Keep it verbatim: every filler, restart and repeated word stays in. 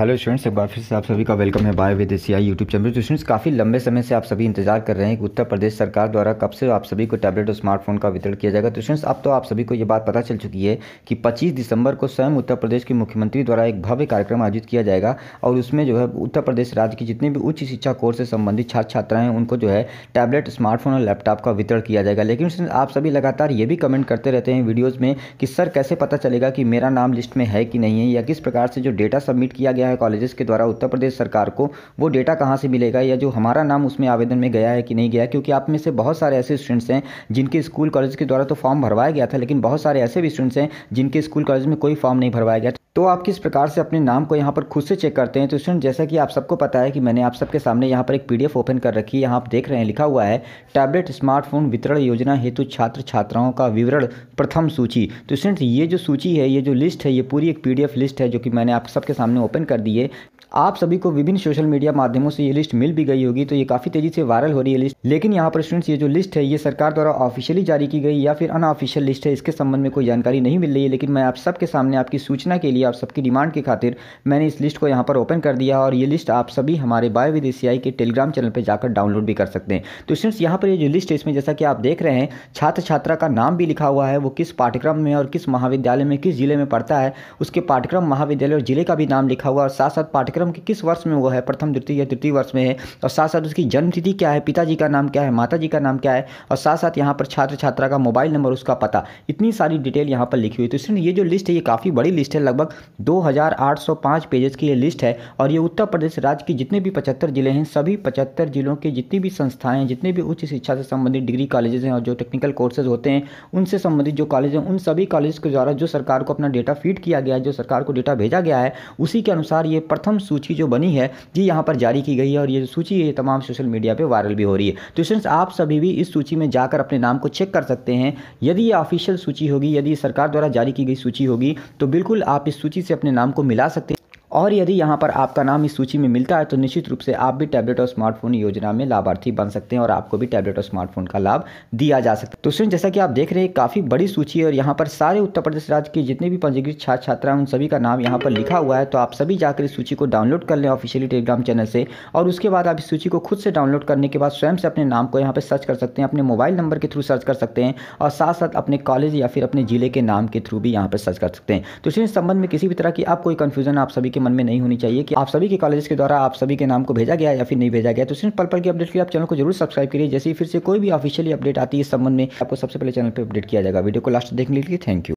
Hello students, एक बार फिर से आप सभी का वेलकम है bio with ACI YouTube channel. तो स्टूडेंट्स, काफ़ी लंबे समय से आप सभी इंतजार कर रहे हैं कि उत्तर प्रदेश सरकार द्वारा कब से आप सभी को टैबलेट और स्मार्टफोन का वितरण किया जाएगा। तो स्टूडेंट्स, अब तो आप सभी को ये बात पता चल चुकी है कि पच्चीस दिसंबर को स्वयं उत्तर प्रदेश के मुख्यमंत्री द्वारा एक भव्य कार्यक्रम आयोजित किया जाएगा और उसमें जो है उत्तर प्रदेश राज्य की जितने भी उच्च शिक्षा कोर्स से संबंधित छात्र छात्राएं हैं उनको जो है टैबलेट, स्मार्टफोन और लैपटॉप का वितरण किया जाएगा। लेकिन स्टूडेंट्स, आप सभी लगातार ये भी कमेंट करते रहते हैं वीडियोज़ में कि सर कैसे पता चलेगा कि मेरा नाम लिस्ट में है कि नहीं है, या किस प्रकार से जो डेटा सबमिट किया गया है कॉलेजेस के द्वारा उत्तर प्रदेश सरकार को वो डेटा कहां से मिलेगा, या जो हमारा नाम उसमें आवेदन में गया है कि नहीं गया। क्योंकि आप में से बहुत सारे ऐसे स्टूडेंट्स हैं जिनके स्कूल कॉलेज के द्वारा तो फॉर्म भरवाया गया था, लेकिन बहुत सारे ऐसे भी स्टूडेंट्स हैं जिनके स्कूल कॉलेज में कोई फॉर्म नहीं भरवाया गया। तो आप किस प्रकार से अपने नाम को यहाँ पर खुद से चेक करते हैं। तो स्टूडेंट, जैसा कि आप सबको पता है कि मैंने आप सबके सामने यहाँ पर एक पीडीएफ ओपन कर रखी है। यहाँ आप देख रहे हैं लिखा हुआ है टैबलेट स्मार्टफोन वितरण योजना हेतु छात्र छात्राओं का विवरण प्रथम सूची। तो स्टूडेंट, ये जो सूची है, ये जो लिस्ट है, ये पूरी एक पीडीएफ लिस्ट है जो कि मैंने आप सबके सामने ओपन कर दी है। आप सभी को विभिन्न सोशल मीडिया माध्यमों से ये लिस्ट मिल भी गई होगी, तो ये काफ़ी तेज़ी से वायरल हो रही है लिस्ट। लेकिन यहाँ पर स्टूडेंट्स, ये जो लिस्ट है ये सरकार द्वारा ऑफिशियली जारी की गई या फिर अनऑफिशियल लिस्ट है, इसके संबंध में कोई जानकारी नहीं मिल रही है। लेकिन मैं आप सबके सामने आपकी सूचना के लिए, आप सबकी डिमांड की खातिर मैंने इस लिस्ट को यहाँ पर ओपन कर दिया, और ये लिस्ट आप सभी हमारे बायो विद एसीआई के टेलीग्राम चैनल पर जाकर डाउनलोड भी कर सकते हैं। तो स्टूडेंट्स, यहाँ पर ये जो लिस्ट है इसमें जैसा कि आप देख रहे हैं छात्र छात्रा का नाम भी लिखा हुआ है, वो किस पाठ्यक्रम में और किस महाविद्यालय में, किस जिले में पढ़ता है, उसके पाठ्यक्रम, महाविद्यालय और जिले का भी नाम लिखा हुआ, और साथ साथ पाठ्यक्रम कि किस वर्ष में वो है, प्रथम, द्वितीय या तृतीय वर्ष में है, और साथ साथ उसकी जन्म तिथि क्या है, पिताजी का नाम क्या है, माताजी का नाम क्या है, और साथ साथ यहाँ पर छात्र छात्रा का मोबाइल नंबर, उसका पता, इतनी सारी डिटेल यहाँ पर लिखी हुई। तो इसलिए ये जो लिस्ट है ये काफ़ी बड़ी लिस्ट है, लगभग दो हज़ार आठ सौ पाँच पेजेस की ये लिस्ट है, और ये उत्तर प्रदेश राज्य के जितने भी पचहत्तर जिले हैं, सभी पचहत्तर जिलों के जितनी भी संस्थाएँ, जितने भी उच्च शिक्षा से संबंधित डिग्री कॉलेजेस हैं और जो टेक्निकल कोर्सेज होते हैं उनसे संबंधित जो कॉलेज हैं, उन सभी कॉलेज के द्वारा जो सरकार को अपना डेटा फीड किया गया है, जो सरकार को डेटा भेजा गया है, उसी के अनुसार ये प्रथम सूची जो बनी है ये यहाँ पर जारी की गई है, और ये जो सूची है तमाम सोशल मीडिया पे वायरल भी हो रही है। तो स्टूडेंट्स, आप सभी भी इस सूची में जाकर अपने नाम को चेक कर सकते हैं। यदि ये ऑफिशियल सूची होगी, यदि सरकार द्वारा जारी की गई सूची होगी, तो बिल्कुल आप इस सूची से अपने नाम को मिला सकते हैं, और यदि यहाँ पर आपका नाम इस सूची में मिलता है तो निश्चित रूप से आप भी टैबलेट और स्मार्टफोन योजना में लाभार्थी बन सकते हैं और आपको भी टैबलेट और स्मार्टफोन का लाभ दिया जा सकता है। तो स्टूडेंट, जैसा कि आप देख रहे हैं काफ़ी बड़ी सूची है, और यहाँ पर सारे उत्तर प्रदेश राज्य के जितने भी पंजीकृत छात्र छात्रा उन सभी का नाम यहाँ पर लिखा हुआ है। तो आप सभी जाकर इस सूची को डाउनलोड कर लें ऑफिशियली टेलीग्राम चैनल से, और उसके बाद आप इस सूची को खुद से डाउनलोड करने के बाद स्वयं से अपने नाम को यहाँ पर सर्च कर सकते हैं, अपने मोबाइल नंबर के थ्रू सर्च कर सकते हैं, और साथ साथ अपने कॉलेज या फिर अपने जिले के नाम के थ्रू भी यहाँ पर सर्च कर सकते हैं। तो स्टूडेंट, संबंध में किसी भी तरह की आप कोई कन्फ्यूजन आप सभी मन में नहीं होनी चाहिए कि आप सभी के कॉलेज के द्वारा आप सभी के नाम को भेजा गया या फिर नहीं भेजा गया। तो सिर्फ पल पल की अपडेट के लिए आप चैनल को जरूर सब्सक्राइब करिए। जैसे ही फिर से कोई भी ऑफिशियली अपडेट आती है इस संबंध में, आपको सबसे पहले चैनल पर अपडेट किया जाएगा। वीडियो को लास्ट देखने के लिए थैंक यू।